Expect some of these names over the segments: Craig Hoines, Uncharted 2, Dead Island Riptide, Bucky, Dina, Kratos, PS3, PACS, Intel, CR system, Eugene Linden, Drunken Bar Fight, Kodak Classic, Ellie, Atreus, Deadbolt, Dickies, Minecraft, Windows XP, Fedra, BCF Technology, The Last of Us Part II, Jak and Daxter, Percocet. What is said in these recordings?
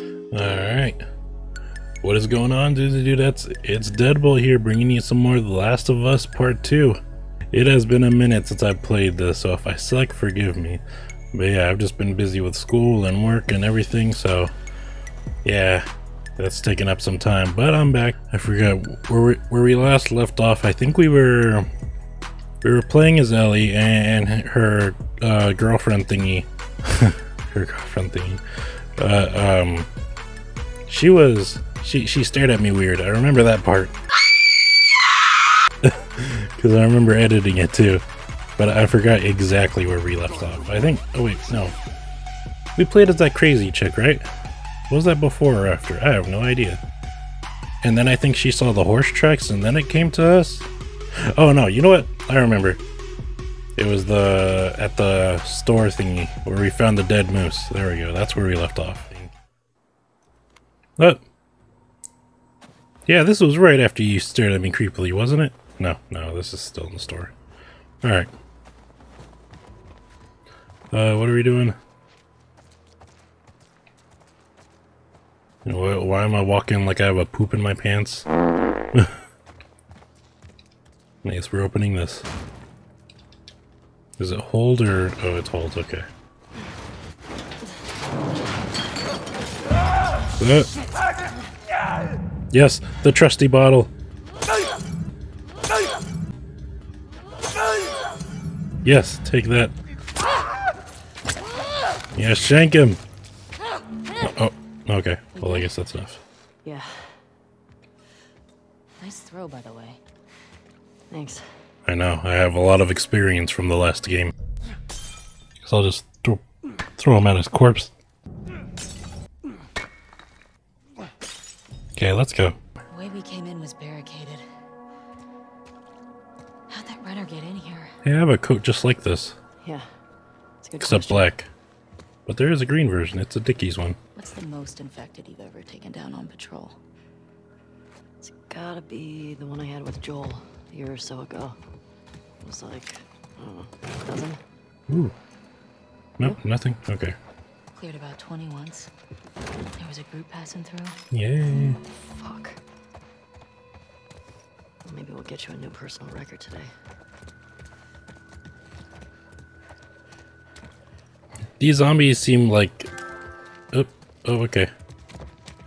Alright. What is going on, dudes and dudettes? It's Deadbolt here, bringing you some more of The Last of Us Part 2. It has been a minute since I played this, so if I suck, forgive me. But yeah, I've just been busy with school and work and everything, so yeah, that's taken up some time. But I'm back. I forgot where we last left off. I think we were playing as Ellie and her girlfriend thingy. Her girlfriend thingy. She stared at me weird. I remember that part because I remember editing it too, but I forgot exactly where we left off. I think, oh wait, no, we played as that crazy chick, right? Was that before or after? I have no idea. And then I think she saw the horse tracks and then it came to us. Oh no, you know what, I remember. It was at the store thingy where we found the dead moose. There we go, that's where we left off. But yeah, this was right after you stared at me creepily, wasn't it? No, this is still in the store. All right. What are we doing? Why am I walking like I have a poop in my pants? I guess we're opening this. Is it hold or... oh, it's hold, okay. Yes, the trusty bottle. Yes, take that. Yeah, shank him. Oh, okay. Well, I guess that's enough. Yeah. Nice throw, by the way. Thanks. I know. I have a lot of experience from the last game. So I'll just throw him at his corpse. Okay, let's go. The way we came in was barricaded. How'd that runner get in here? Hey, I have a coat just like this. Yeah, it's a good except question. Black. But there is a green version. It's a Dickies one. What's the most infected you've ever taken down on patrol? It's gotta be the one I had with Joel a year or so ago. It was like, I don't know, a dozen? Ooh. Nope, yeah. Nothing. Okay. Cleared about 20 once. There was a group passing through. Yeah. Fuck. Maybe we'll get you a new personal record today. These zombies seem like... oh, okay.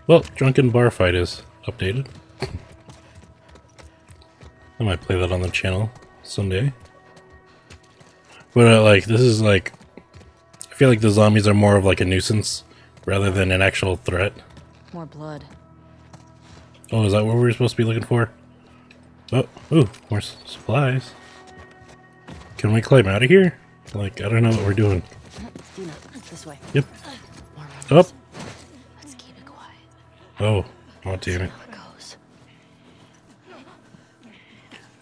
Well, Drunken Bar Fight is updated. I might play that on the channel someday. But like, this is like... I feel like the zombies are more of like a nuisance rather than an actual threat. More blood. Oh, is that what we're supposed to be looking for? Oh, ooh, more supplies. Can we climb out of here? Like, I don't know what we're doing. Dina, this way. Yep. Up. Oh. Let's keep it quiet. Oh, damn it.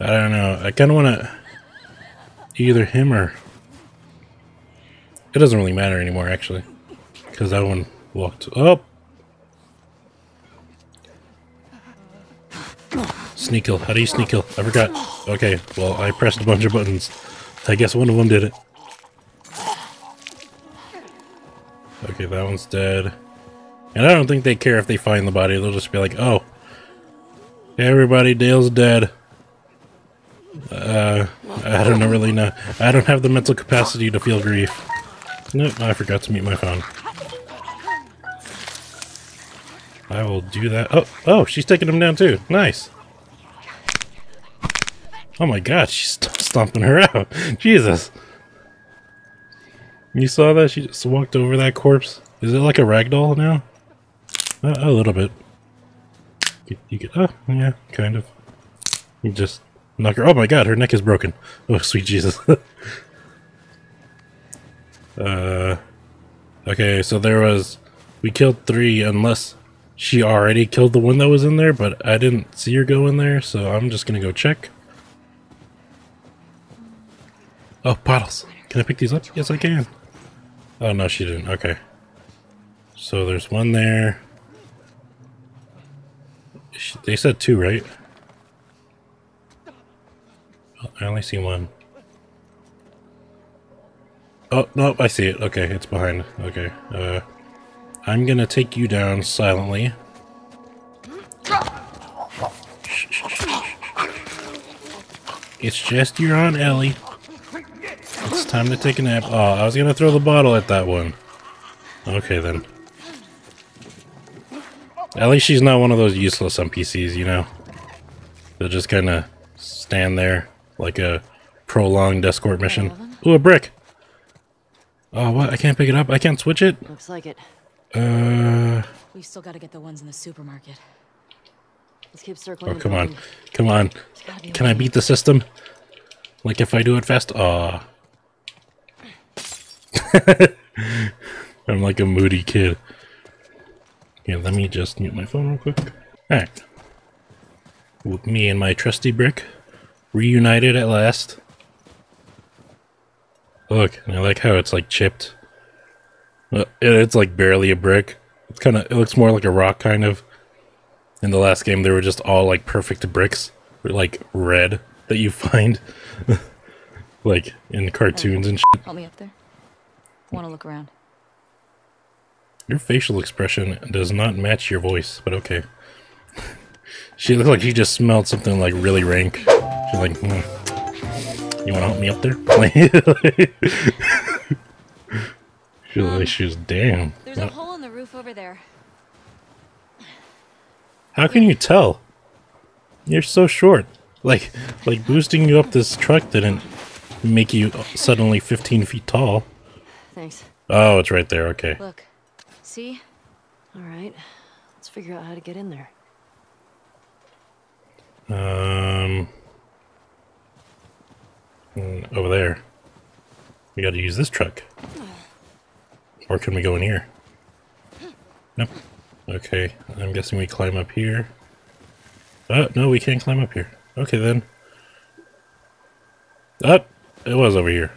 I don't know. I kind of want to either him or... it doesn't really matter anymore, actually, because that one walked up. Sneak kill. How do you sneak kill? I forgot. Okay, well, I pressed a bunch of buttons. I guess one of them did it. Okay, that one's dead. And I don't think they care if they find the body. They'll just be like, oh, everybody, Dale's dead. I don't know, really know. I don't have the mental capacity to feel grief. Nope, I forgot to mute my phone. I will do that. Oh, she's taking him down too. Nice. Oh my god, she's stomping her out. Jesus. You saw that? She just walked over that corpse. Is it like a ragdoll now? A little bit. You get, oh, yeah, kind of. You just knock her. Oh my god, her neck is broken. Oh, sweet Jesus. Okay, so there was... we killed three, unless she already killed the one that was in there, but I didn't see her go in there, so I'm just gonna go check. Oh, bottles. Can I pick these up? Yes, I can. Oh, no, she didn't. Okay. So there's one there. They said two, right? I only see one. Oh, nope, I see it. Okay, it's behind. Okay. I'm gonna take you down silently. It's just your Aunt Ellie. It's time to take a nap. Oh, I was gonna throw the bottle at that one. Okay then. At least she's not one of those useless NPCs, you know? They'll just kinda stand there like a prolonged escort mission. Ooh, a brick! Oh, what? I can't pick it up? I can't switch it? Looks like it. We still gotta get the ones in the supermarket. Let's keep circling. Oh, come on. Come on. Can I beat the system? Like if I do it fast? Aw. I'm like a moody kid. Here, let me just mute my phone real quick. Alright. With me and my trusty brick. Reunited at last. Look, I like how it's like chipped. It's like barely a brick. It's kind of, it looks more like a rock kind of. In the last game they were just all like perfect bricks, like red, that you find like in cartoons and shit. Help me up there. I want to look around. Your facial expression does not match your voice, but okay. She looked like she just smelled something like really rank. She's like, You want to help me up there? She was like, damn. There's a hole in the roof over there. How can you tell? You're so short. Like boosting you up this truck didn't make you suddenly 15 feet tall. Thanks. Oh, it's right there. Okay. Look, see? All right. Let's figure out how to get in there. Over there. We gotta use this truck. Or can we go in here? Nope. Okay, I'm guessing we climb up here. Oh, no, we can't climb up here. Okay, then. Oh, it was over here.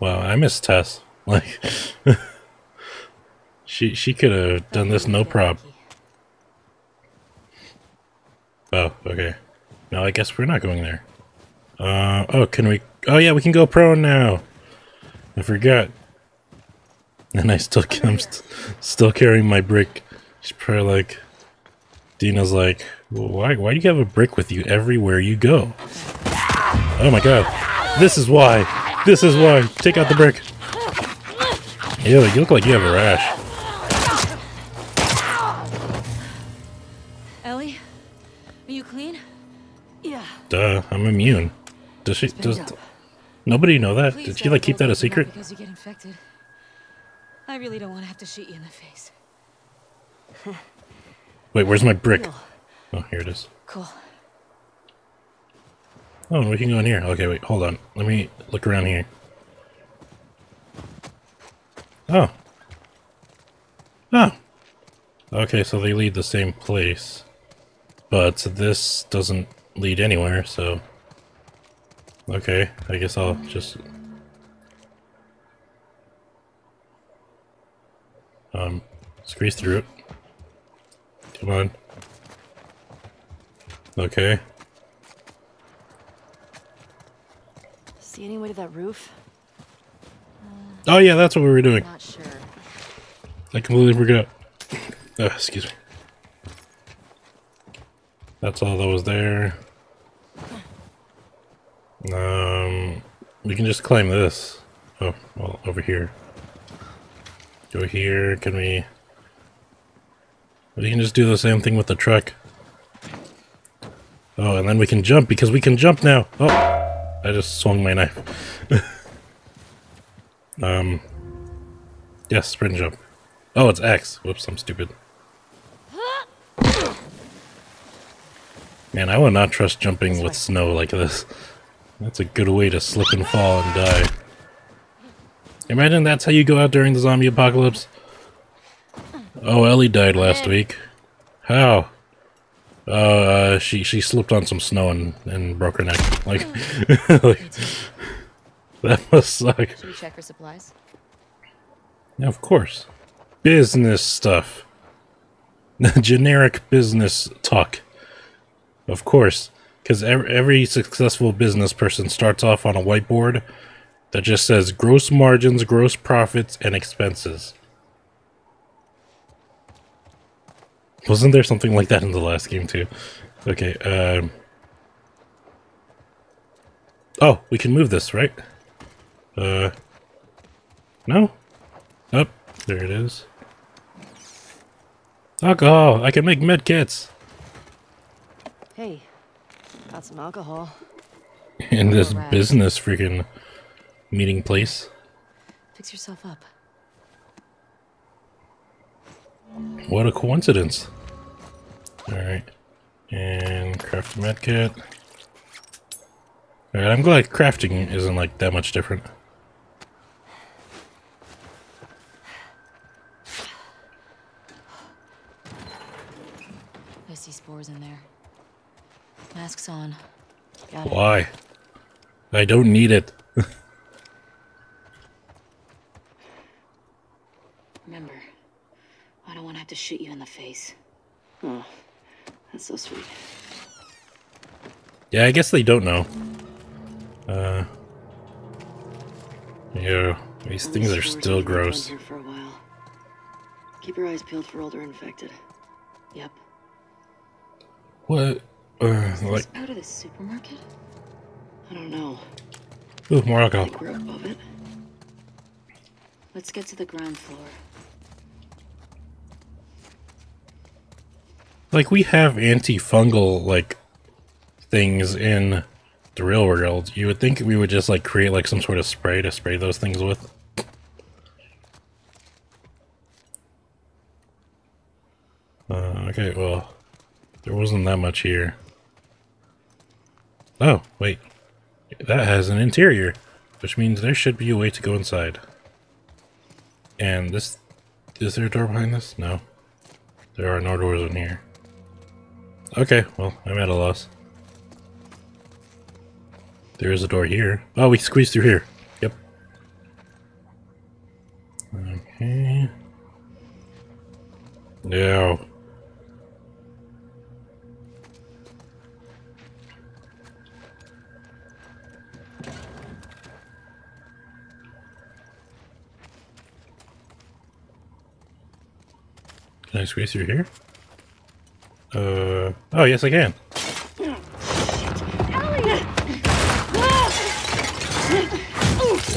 Wow, I miss Tess. Like, she could have done this no prob. Oh, okay. No, I guess we're not going there. Oh, can we? Oh yeah, we can go prone now. I forgot. And I still, I'm still carrying my brick. She's probably like, Dina's like, why do you have a brick with you everywhere you go? Oh my god, this is why. This is why. Take out the brick. Ew, you look like you have a rash. Ellie, are you clean? Yeah. Duh, I'm immune. Does she? Does nobody know that? Did she like keep that a secret? Because you get infected. I really don't want to have to shoot you in the face. Wait, where's my brick? Oh, here it is. Cool. Oh, we can go in here. Okay, wait, hold on. Let me look around here. Oh. Oh. Okay, so they lead the same place, but this doesn't lead anywhere. So. Okay, I guess I'll just... squeeze through it. Come on. Okay. See any way to that roof? Oh yeah, that's what we were doing. Not sure. I completely forgot. Excuse me. That's all that was there. We can just climb this. Oh, well, over here. Go here, can we... We can just do the same thing with the truck. Oh, and then we can jump, because we can jump now! Oh! I just swung my knife. Yes, sprint jump. Oh, it's X. Whoops, I'm stupid. Man, I would not trust jumping with snow like this. That's a good way to slip and fall and die. Imagine that's how you go out during the zombie apocalypse. Oh, Ellie died last week. How? She slipped on some snow and broke her neck. Like, like that must suck. Should we check her supplies? Yeah, of course. Business stuff. Generic business talk. Of course. Because every successful business person starts off on a whiteboard that just says gross margins, gross profits, and expenses. Wasn't there something like that in the last game too? Okay, oh, we can move this, right? No? Up, oh, there it is. Alcohol! I can make med kits! Hey, got some alcohol. In this business freaking meeting place. Fix yourself up. What a coincidence. Alright. And craft a med kit. Alright, I'm glad crafting isn't like that much different. I see spores in there. Masks on. Got it. Why? I don't need it. Remember, I don't want to have to shoot you in the face. Oh, that's so sweet. Yeah, I guess they don't know. Yeah, these things are still gross. Here for a while. Keep your eyes peeled for older infected. Yep. What? Like out of the supermarket? I don't know. Ooh, more alcohol. I think we're above it. Let's get to the ground floor. Like, we have antifungal, like, things in the real world. You would think we would just, like, create, like, some sort of spray to spray those things with. Okay, well, there wasn't that much here. Oh, wait. That has an interior, which means there should be a way to go inside. And this... Is there a door behind this? No. There are no doors in here. Okay, well, I'm at a loss. There is a door here. Oh, we squeeze through here. Yep. Okay. No. Can I squeeze through here? Oh, yes, I can.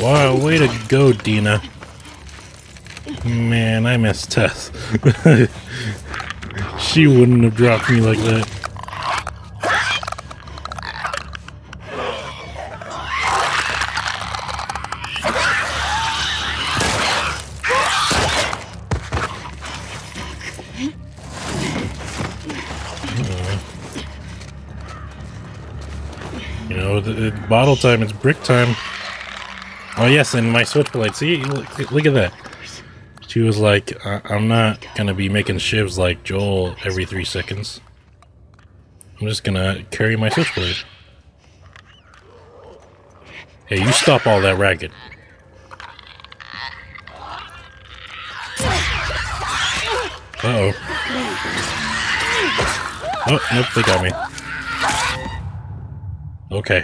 Wow, way to go, Dina. Man, I missed Tess. She wouldn't have dropped me like that. You know, it's bottle time, it's brick time. Oh yes, and my switchblade, see? Look at that. She was like, I'm not gonna be making shivs like Joel every 3 seconds. I'm just gonna carry my switchblade. Hey, you stop all that racket. Uh-oh. Oh, nope, they got me. Okay,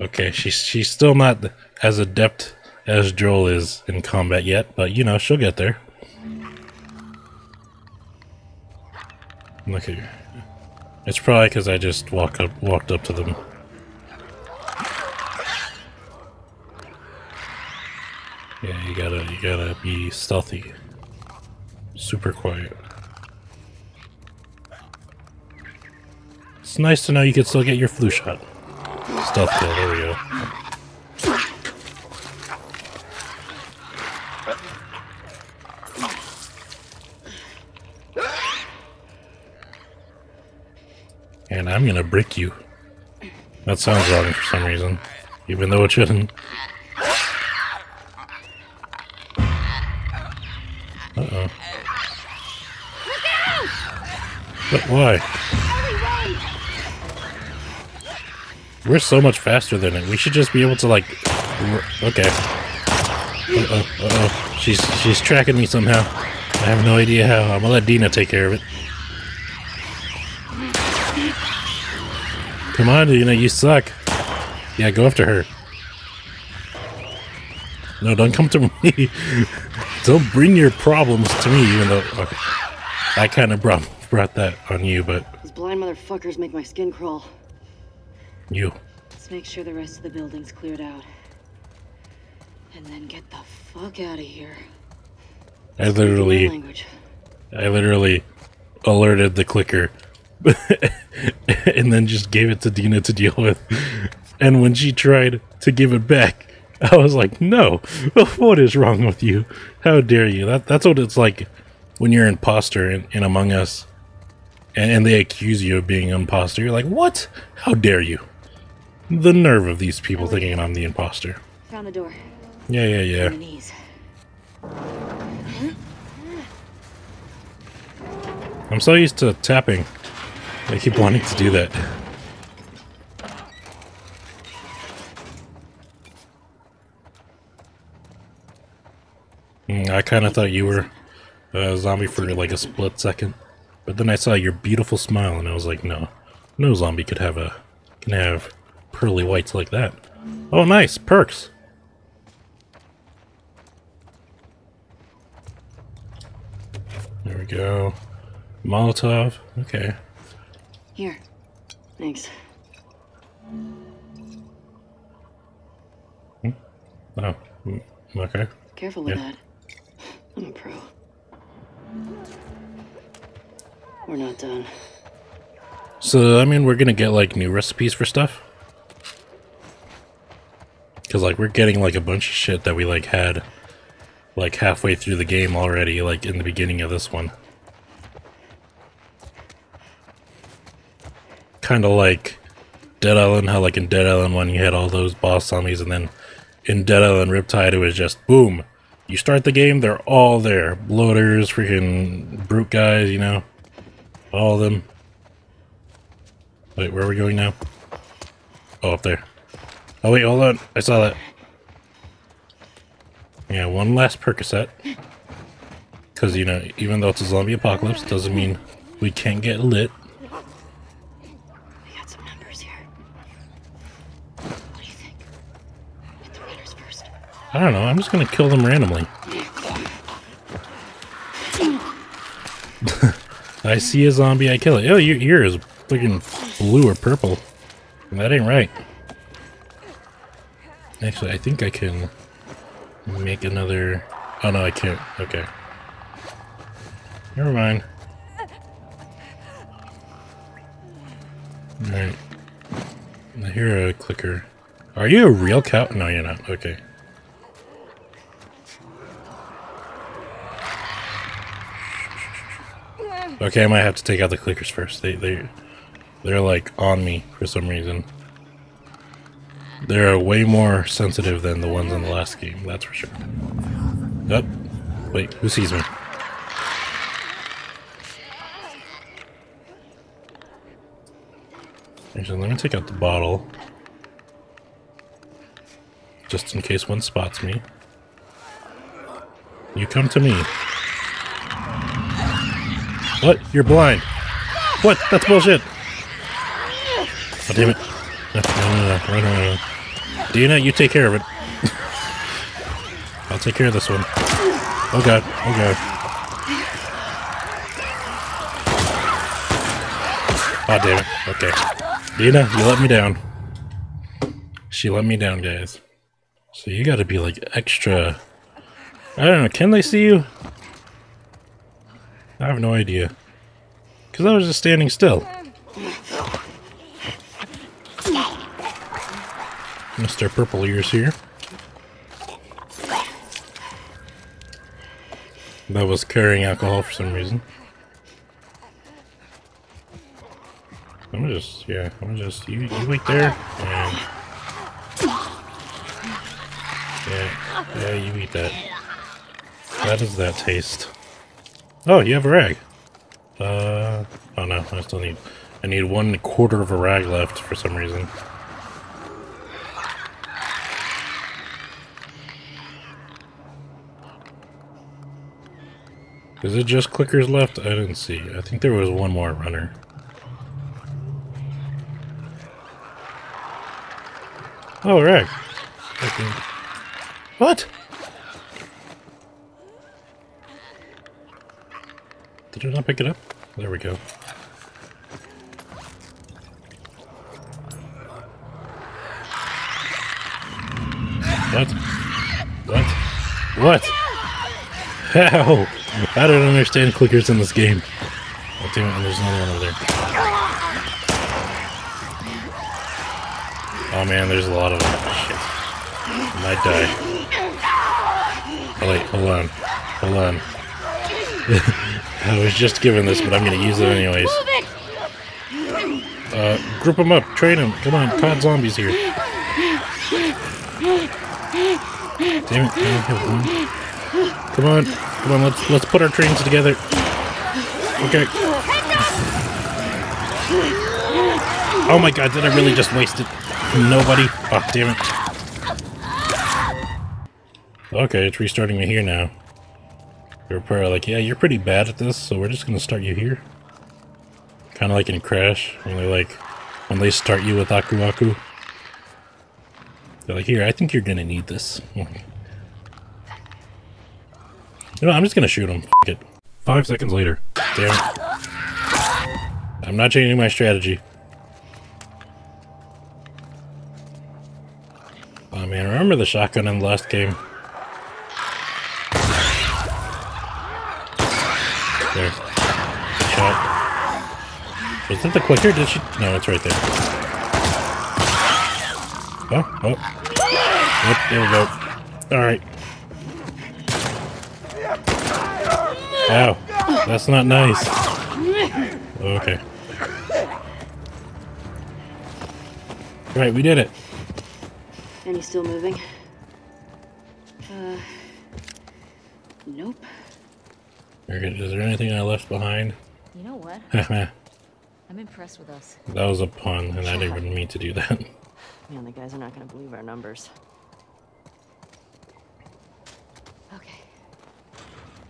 okay, she's still not as adept as Joel is in combat yet, but you know, she'll get there. Look at her. It's probably because I just walked up to them. Yeah, you gotta be stealthy. Super quiet. It's nice to know you can still get your flu shot. Stealth kill, there we go. And I'm gonna brick you. That sounds wrong for some reason, even though it shouldn't. Uh-oh. But why? We're so much faster than it. We should just be able to, like... Okay. Uh-oh, uh-oh. She's tracking me somehow. I have no idea how. I'm gonna let Dina take care of it. Come on, Dina, you suck. Yeah, go after her. No, don't come to me. Don't bring your problems to me, even though okay, I kind of brought that on you, but... These blind motherfuckers make my skin crawl. You. Let's make sure the rest of the building's cleared out. And then get the fuck out of here. I literally alerted the clicker. And then just gave it to Dina to deal with. And when she tried to give it back, I was like, no, what is wrong with you? How dare you? That's what it's like when you're an imposter in Among Us and they accuse you of being an imposter. You're like, what? How dare you? The nerve of these people thinking I'm the imposter. Found the door. Yeah. I'm so used to tapping. I keep wanting to do that. I kind of thought you were a zombie for like a split second, but then I saw your beautiful smile and I was like, no zombie could have pearly whites like that. Oh, nice perks. There we go. Molotov. Okay. Here. Thanks. Oh. Okay. Careful with that. I'm a pro. We're not done. So, I mean, we're gonna get, like, new recipes for stuff? Because, like, we're getting, like, a bunch of shit that we, like, had, like, halfway through the game already, like, in the beginning of this one. Kind of like Dead Island, how like in Dead Island 1 you had all those boss zombies, and then in Dead Island Riptide it was just boom. You start the game, they're all there. Bloaters, freaking brute guys, you know, all of them. Wait, where are we going now? Oh, up there. Oh wait, hold on, I saw that. Yeah, one last Percocet. Because, you know, even though it's a zombie apocalypse, doesn't mean we can't get lit. I don't know, I'm just gonna kill them randomly. I see a zombie, I kill it. Oh, your ear is freaking blue or purple. That ain't right. Actually, I think I can make another... Oh no, I can't. Okay. Never mind. Alright. I hear a clicker. Are you a real cow? No, you're not. Okay. Okay, I might have to take out the clickers first. They're like on me for some reason. They're way more sensitive than the ones in the last game, that's for sure. Oh, wait, who sees me? Actually, let me take out the bottle. Just in case one spots me. You come to me. What? You're blind. What? That's bullshit. Oh, damn it. No. Dina, you take care of it. I'll take care of this one. Oh god. Oh god. Oh, damn it. Okay. Dina, you let me down. She let me down, guys. So you gotta be like extra... I don't know. Can they see you? I have no idea. Because I was just standing still. Mr. Purple Ears here. That was carrying alcohol for some reason. I'm just, you wait there. And yeah, you eat that. That is that taste. Oh, you have a rag. Oh no, I still need... I need 1/4 of a rag left for some reason. Is it just clickers left? I didn't see. I think there was one more runner. Oh, right. Okay. What? Did I not pick it up? There we go. What? What? What? How? I don't understand clickers in this game. Oh, damn it, there's another one over there. Oh man, there's a lot of them. Shit. I might die. Oh wait, hold on. Hold on. I was just given this, but I'm gonna use it anyways. Group them up, train them. Come on, COD zombies here. Damn it, come on, come on, let's put our trains together. Okay. Oh my god, did I really just waste it? Nobody? Oh, damn it. Okay, it's restarting me here now. They were probably like, yeah, you're pretty bad at this, so we're just gonna start you here. Kinda like in Crash, when they start you with Aku Aku. They're like, here, I think you're gonna need this. You know, I'm just gonna shoot him. F*** it. 5 seconds later. Damn it. I'm not changing my strategy. Oh man, remember the shotgun in the last game? There. Shot. Was that the clicker? Did she? No, it's right there. Oh, oh. Yep, there we go. Alright. Ow. That's not nice. Okay. Right, we did it. And he's still moving? Nope. Is there anything I left behind? You know what? I'm impressed with us. That was a pun, and I didn't even mean to do that. Man, the guys are not going to believe our numbers. Okay.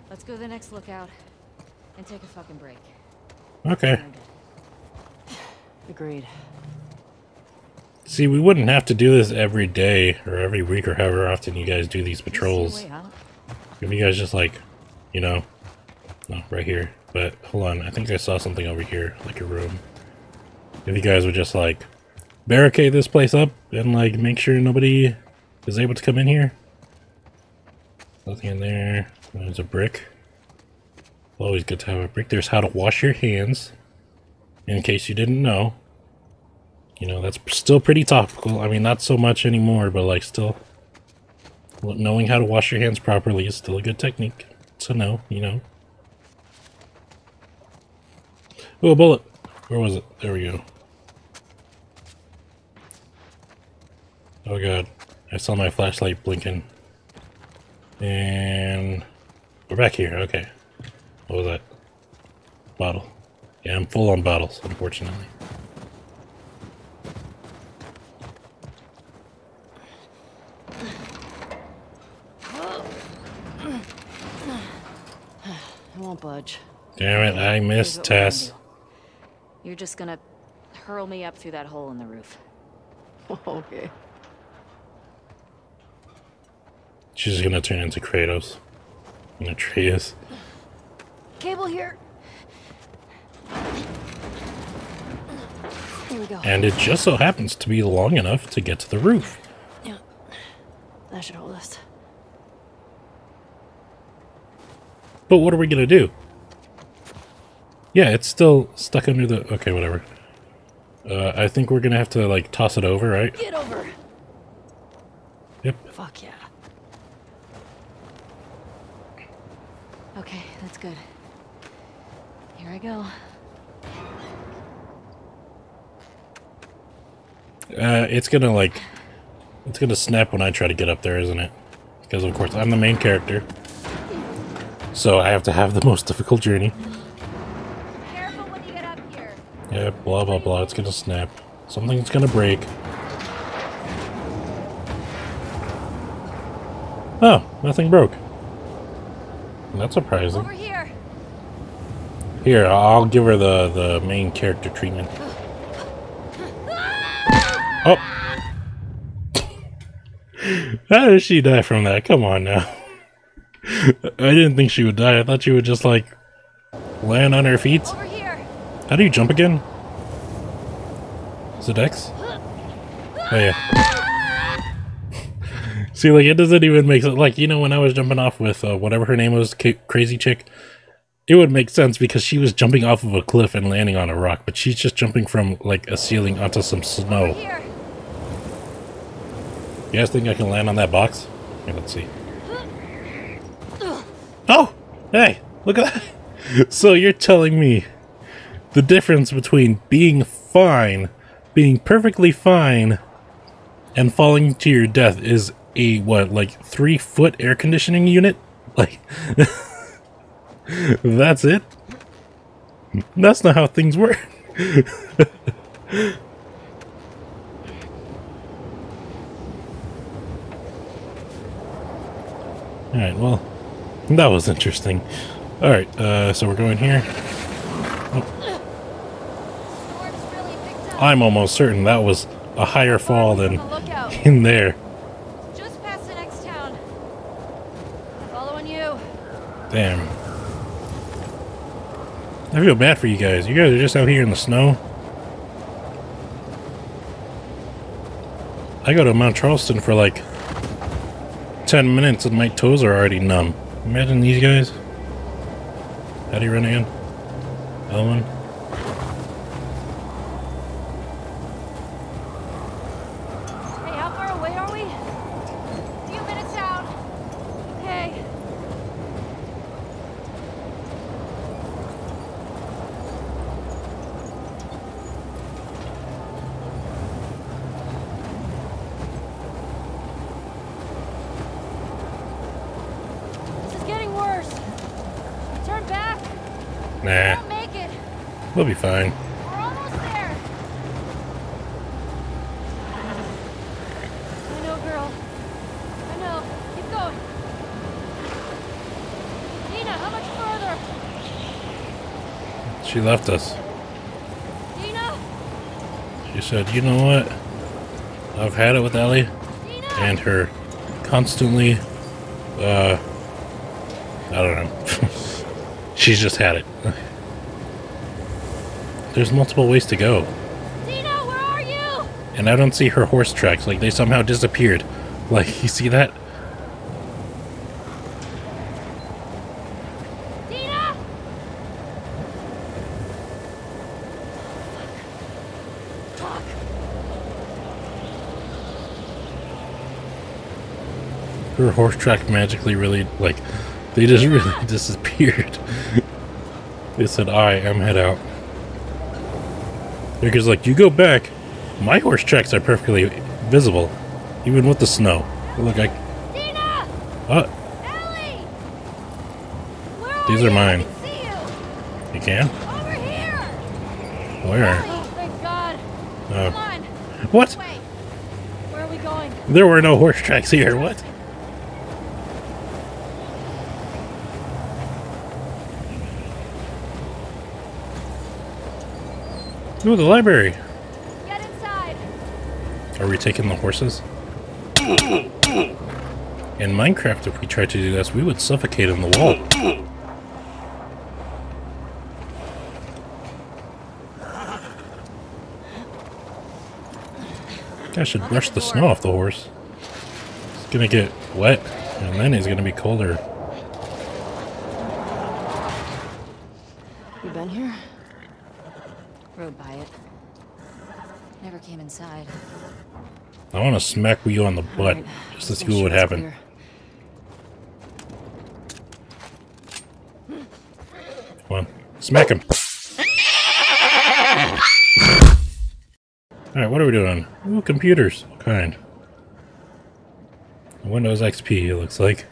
Let's go to the next lookout and take a fucking break. Okay. Agreed. See, we wouldn't have to do this every day or every week or however often you guys do these patrols. If you guys just like, you know, no, right here. But hold on, I think I saw something over here, like a room. If you guys would just like barricade this place up and like make sure nobody is able to come in here. Nothing in there. There's a brick. Always good to have a brick. There's how to wash your hands, in case you didn't know. You know, that's still pretty topical. I mean, not so much anymore, but like still knowing how to wash your hands properly is still a good technique to know, you know. Oh, a bullet. Where was it? There we go. Oh god, I saw my flashlight blinking. And we're back here, okay. What was that? Bottle. Yeah, I'm full on bottles, unfortunately. I won't budge. Damn it, I missed Tess. You're just gonna hurl me up through that hole in the roof. Okay. She's gonna turn into Kratos. And Atreus. Cable here. Here we go. And it just so happens to be long enough to get to the roof. Yeah. That should hold us. But what are we gonna do? Yeah, it's still stuck under the... Okay, whatever. I think we're gonna have to, like, toss it over, right? Get over! Yep. Fuck yeah. Okay, that's good. Here I go. It's gonna snap when I try to get up there, isn't it? Because of course I'm the main character. So I have to have the most difficult journey. Careful when you get up here. Yeah, blah blah blah, it's gonna snap. Something's gonna break. Oh, nothing broke. That's surprising. Over here. Here, I'll give her the main character treatment. Oh. How did she die from that? Come on now. I didn't think she would die. I thought she would just like land on her feet. Over here. How do you jump again? Is it X? Oh yeah. See, like it doesn't even make sense. Like, you know, when I was jumping off with whatever her name was, crazy chick, it would make sense because she was jumping off of a cliff and landing on a rock, but she's just jumping from like a ceiling onto some snow. You guys think I can land on that box? Here, let's see. Oh! Hey! Look at that! So you're telling me the difference between being fine, being perfectly fine, and falling to your death is a, what, like 3-foot air conditioning unit? Like, that's it? That's not how things work. Alright, well, that was interesting. Alright, so we're going here. Oh. I'm almost certain that was a higher fall than in there. Just past the next town. Following you. Damn. I feel bad for you guys. You guys are just out here in the snow. I go to Mount Charleston for like 10 minutes and my toes are already numb. Imagine these guys. How do you run again? L1. Hey, how far away are we? A few minutes out. Hey. Nah, we'll be fine. We're almost there. I know, girl. I know. Keep going. Dina, how much further? She left us. Dina? She said, you know what? I've had it with Ellie and her constantly, I don't know. She's just had it. There's multiple ways to go. Dina, where are you? And I don't see her horse tracks. Like, they somehow disappeared. Like, you see that? Dina! Fuck. Her horse track magically really, like... They just really disappeared. They said, alright, I'm head out. They're just like, you go back. My horse tracks are perfectly visible, even with the snow. Look, I. Dina! What? Ellie! Where these are mine. I can see you. You can? Over here! Where? Oh, thank God. Come on. What? Wait. Where are we going? There were no horse tracks here. What? Ooh, the library. Get inside. Are we taking the horses? In Minecraft, if we tried to do this, we would suffocate on the wall. I should brush the snow off the horse. It's gonna get wet, and then it's gonna be colder. You been here? Rode by it. Never came inside. I want to smack you on the butt just to see what would happen. Clear. Come on. Smack him. Alright, what are we doing? Ooh, computers. What kind? Windows XP, it looks like.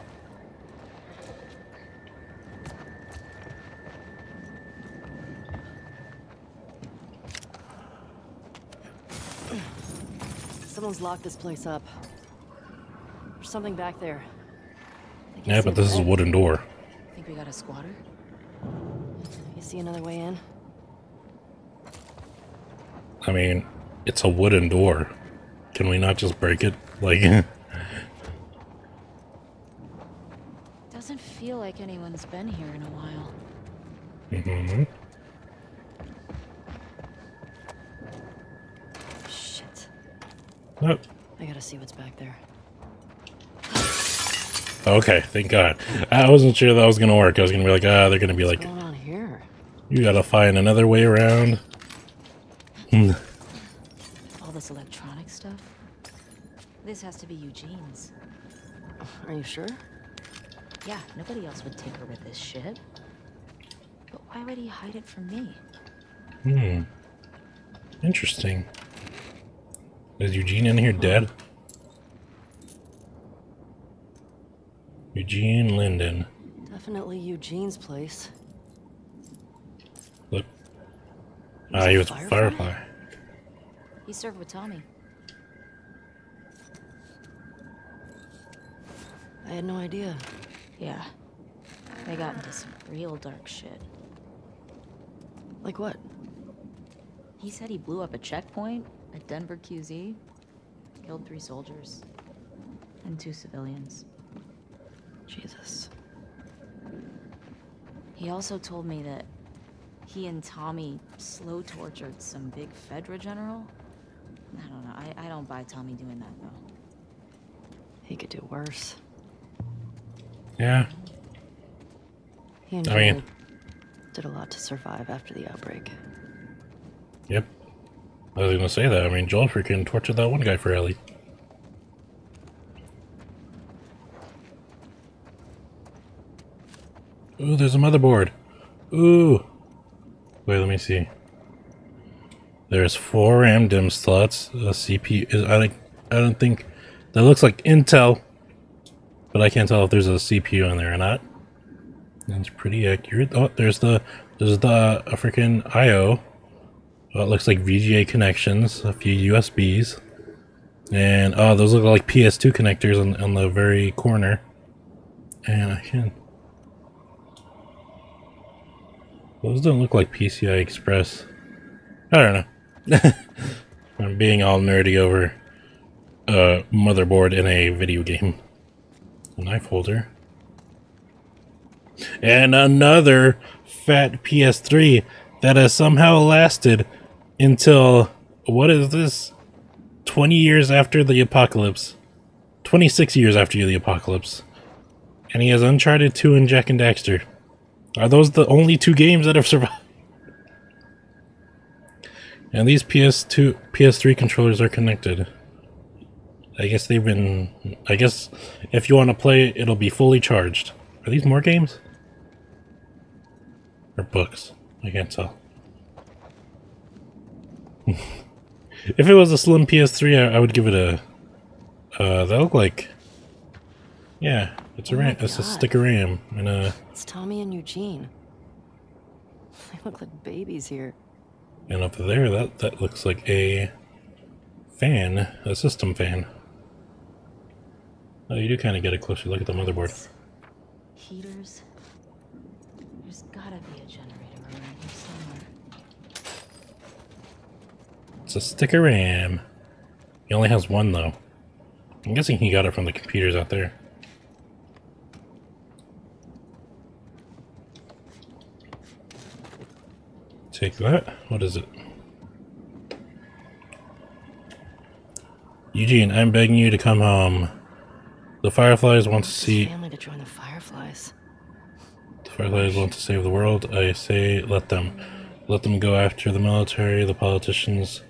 Someone's locked this place up. There's something back there. Yeah, but this is a wooden door. Think we got a squatter? You see another way in? I mean, it's a wooden door. Can we not just break it? Like, Doesn't feel like anyone's been here in a while. Mm-hmm. Shit. Nope. I gotta see what's back there. Okay, thank God. I wasn't sure that was gonna work. I was gonna be like, ah, they're gonna be like, what's going on here? You gotta find another way around. All this electronic stuff. This has to be Eugene's. Are you sure? Yeah, nobody else would tinker with this shit. But why would he hide it from me? Hmm. Interesting. Is Eugene in here dead? Eugene Linden. Definitely Eugene's place. Look. Ah, he was a Firefly. He served with Tommy. I had no idea. Yeah. They got into some real dark shit. Like what? He said he blew up a checkpoint at Denver QZ, killed 3 soldiers and 2 civilians. Jesus. He also told me that he and Tommy slow tortured some big Fedra general. I don't know. I don't buy Tommy doing that, though. He could do worse. Yeah. He and Joel did a lot to survive after the outbreak. Yep. I was gonna say that. I mean, Joel freaking tortured that one guy for Ellie. Ooh, there's a motherboard. Ooh. Wait, let me see. There's 4 RAM DIMM slots. A CPU. I don't think that looks like Intel. But I can't tell if there's a CPU in there or not. That's pretty accurate. Oh, there's the freaking I/O. Oh, it looks like VGA connections, a few USBs, and oh, those look like PS2 connectors on the very corner. And I can. Those don't look like PCI Express. I don't know. I'm being all nerdy over a motherboard in a video game. A knife holder. And another fat PS3 that has somehow lasted until, what is this? 20 years after the apocalypse. 26 years after the apocalypse. And he has Uncharted 2 and Jak and Daxter. Are those the only 2 games that have survived? And these PS3 controllers are connected. I guess they've been... I guess if you want to play it, it'll be fully charged. Are these more games? Or books? I can't tell. If it was a slim PS3, I would give it a... that looked like... Yeah, it's a RAM. It's a stick of RAM. And it's Tommy and Eugene. They look like babies here. And up there, that looks like a... fan, a system fan. Oh, you do kind of get a closer look at the motherboard. Heaters. There's gotta be a generator around here somewhere. It's a stick of RAM. He only has 1 though. I'm guessing he got it from the computers out there. Take that. What is it? Eugene, I'm begging you to come home. The Fireflies want to see... Family to join the Fireflies. The Fireflies want to save the world. I say let them. Let them go after the military, the politicians.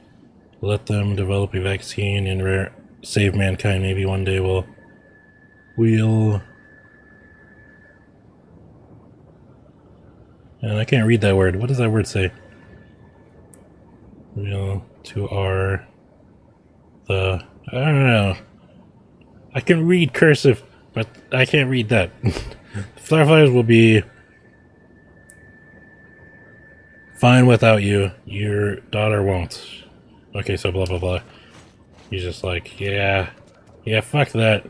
Let them develop a vaccine and save mankind. Maybe one day we'll... And I can't read that word. What does that word say? We'll... to our... the... I don't know. I can read cursive, but I can't read that. The Fireflies will be fine without you. Your daughter won't. Okay, so blah blah blah. He's just like, yeah, fuck that.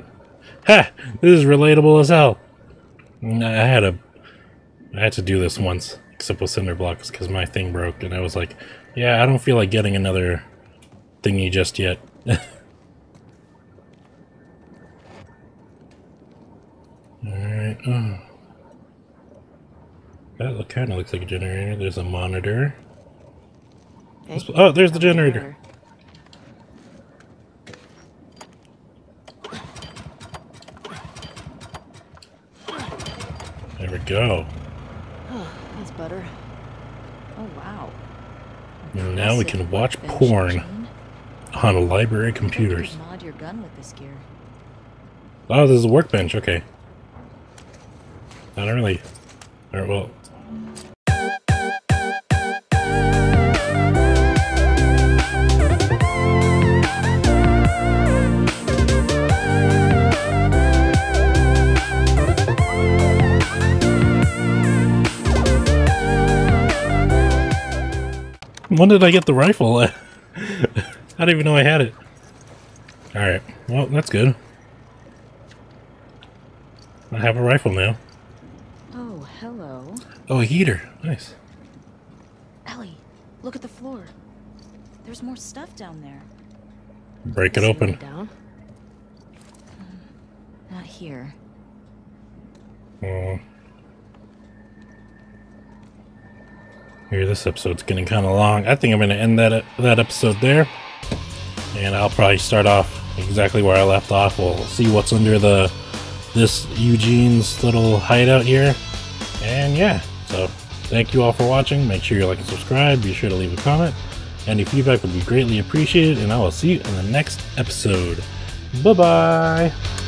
Ha! This is relatable as hell. I had to do this once, except with cinder blocks, because my thing broke, and I was like, yeah, I don't feel like getting another thingy just yet. Alright. Alright. Oh. That kind of looks like a generator. There's a monitor. Okay. Oh, there's the generator. There we go. Oh, that's butter. Oh, wow. And now we can watch porn on library computers. You can mod your gun with this gear. Oh, this is a workbench. Okay. Not really. All right, well. When did I get the rifle? I don't even know I had it. All right. Well, that's good. I have a rifle now. Oh, hello. Oh, a heater. Nice. Ellie, look at the floor. There's more stuff down there. Break it open. Down? Not here. Oh. Here, this episode's getting kind of long. I think I'm going to end that episode there. And I'll probably start off exactly where I left off. We'll see what's under the... this Eugene's little hideout here. And yeah, so thank you all for watching. Make sure you like and subscribe. Be sure to leave a comment. Any feedback would be greatly appreciated, and I will see you in the next episode. Bye-bye.